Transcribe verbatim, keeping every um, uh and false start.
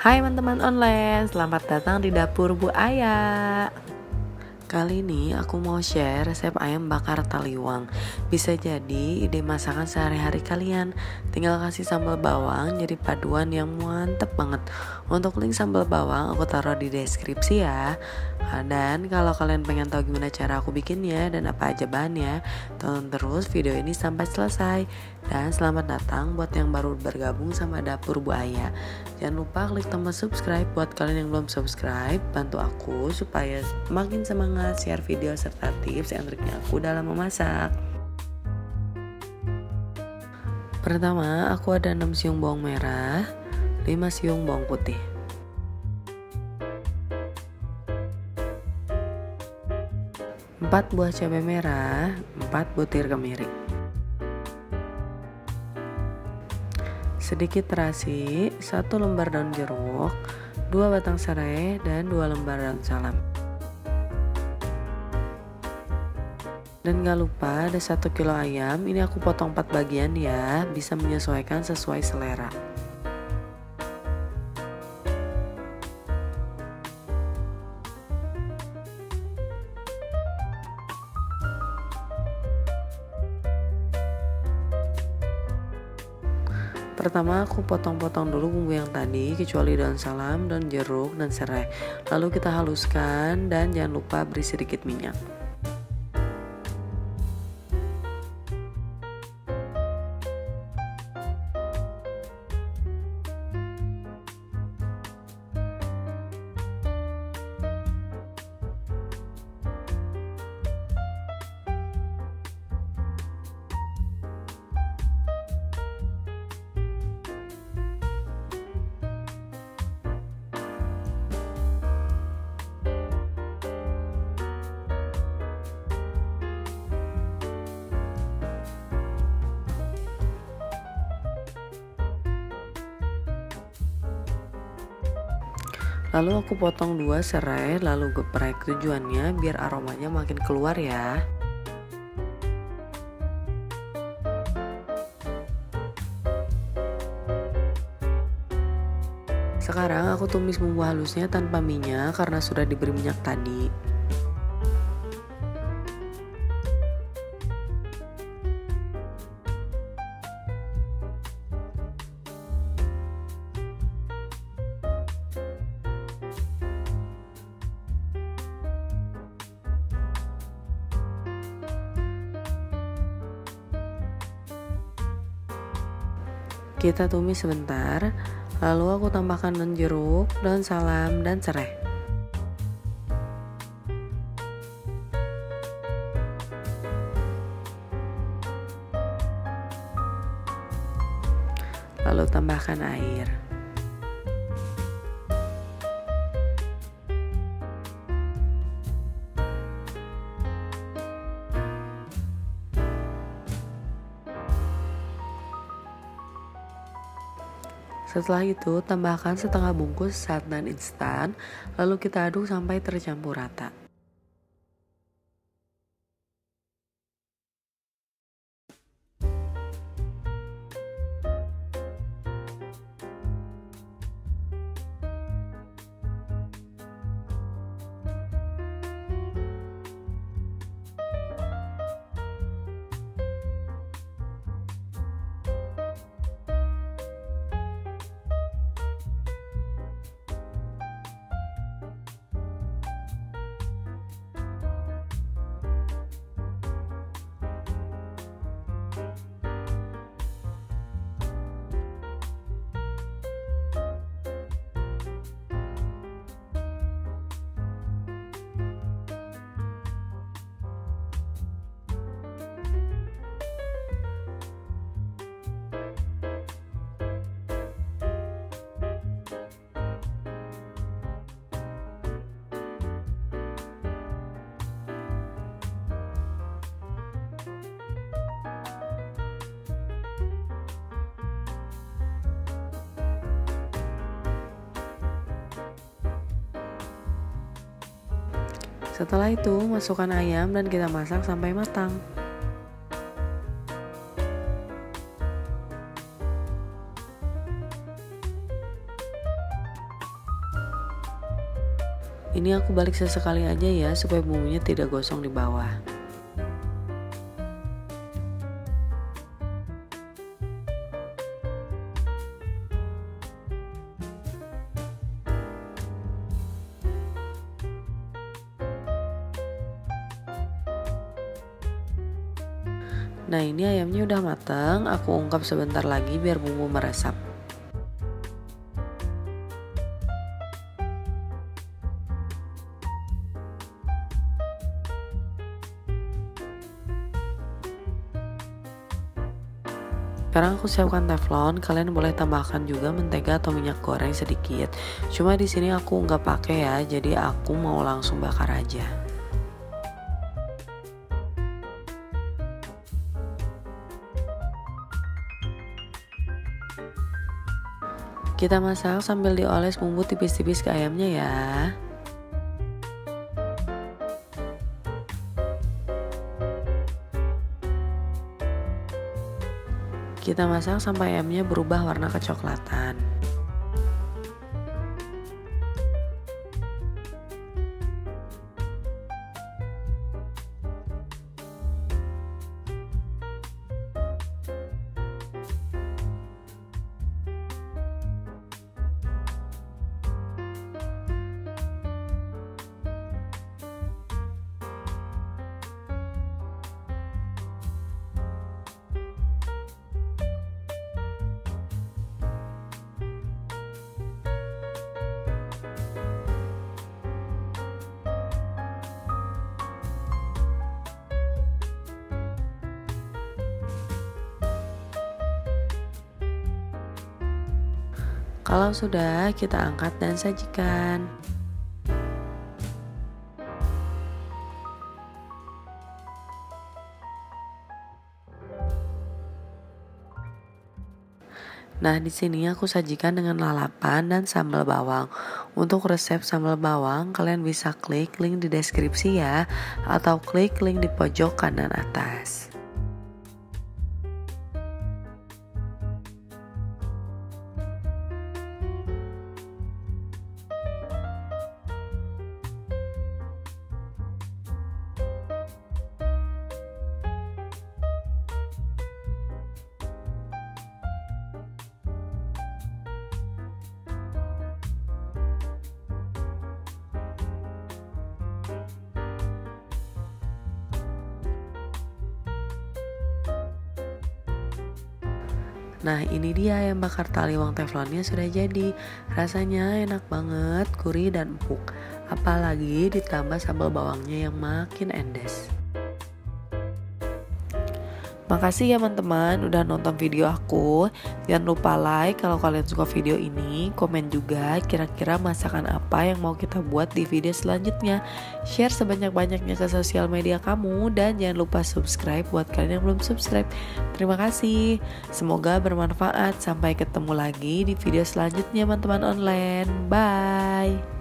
Hai teman-teman online, selamat datang di dapur Bu Aya. Kali ini aku mau share resep ayam bakar taliwang. Bisa jadi ide masakan sehari-hari kalian. Tinggal kasih sambal bawang jadi paduan yang mantep banget. Untuk link sambal bawang aku taruh di deskripsi ya. Dan kalau kalian pengen tahu gimana cara aku bikinnya dan apa aja bahannya, tonton terus video ini sampai selesai. Dan selamat datang buat yang baru bergabung sama dapur Bu Aya. Jangan lupa klik tombol subscribe buat kalian yang belum subscribe. Bantu aku supaya makin semangat share video serta tips dan triknya aku dalam memasak. Pertama, aku ada enam siung bawang merah, lima siung bawang putih. empat buah cabai merah, empat butir kemiri. Sedikit terasi, satu lembar daun jeruk, dua batang serai, dan dua lembar daun salam. Dan gak lupa ada satu kilo ayam, ini aku potong empat bagian ya, bisa menyesuaikan sesuai selera. Pertama aku potong-potong dulu bumbu yang tadi, kecuali daun salam, daun jeruk, dan serai. Lalu kita haluskan dan jangan lupa beri sedikit minyak. Lalu aku potong dua serai, lalu geprek, tujuannya biar aromanya makin keluar ya. Sekarang aku tumis bumbu halusnya tanpa minyak karena sudah diberi minyak tadi. Kita tumis sebentar, lalu aku tambahkan daun jeruk, daun salam, dan serai. Lalu tambahkan air. Setelah itu, tambahkan setengah bungkus santan instan, lalu kita aduk sampai tercampur rata. Setelah itu, masukkan ayam dan kita masak sampai matang. Ini aku balik sesekali aja ya supaya bumbunya tidak gosong di bawah. Nah, ini ayamnya udah matang, aku ungkap sebentar lagi biar bumbu meresap. Sekarang aku siapkan teflon, kalian boleh tambahkan juga mentega atau minyak goreng sedikit. Cuma di sini aku nggak pakai ya, jadi aku mau langsung bakar aja. Kita masak sambil dioles bumbu tipis-tipis ke ayamnya ya. Kita masak sampai ayamnya berubah warna kecoklatan. Kalau sudah, kita angkat dan sajikan. Nah, di sini aku sajikan dengan lalapan dan sambal bawang. Untuk resep sambal bawang, kalian bisa klik link di deskripsi ya, atau klik link di pojok kanan atas. Nah, ini dia ayam bakar taliwang teflonnya sudah jadi. Rasanya enak banget, gurih dan empuk. Apalagi ditambah sambal bawangnya yang makin endes. Makasih ya teman-teman udah nonton video aku. Jangan lupa like kalau kalian suka video ini. Komen juga kira-kira masakan apa yang mau kita buat di video selanjutnya. Share sebanyak-banyaknya ke sosial media kamu. Dan jangan lupa subscribe buat kalian yang belum subscribe. Terima kasih. Semoga bermanfaat. Sampai ketemu lagi di video selanjutnya teman-teman online. Bye.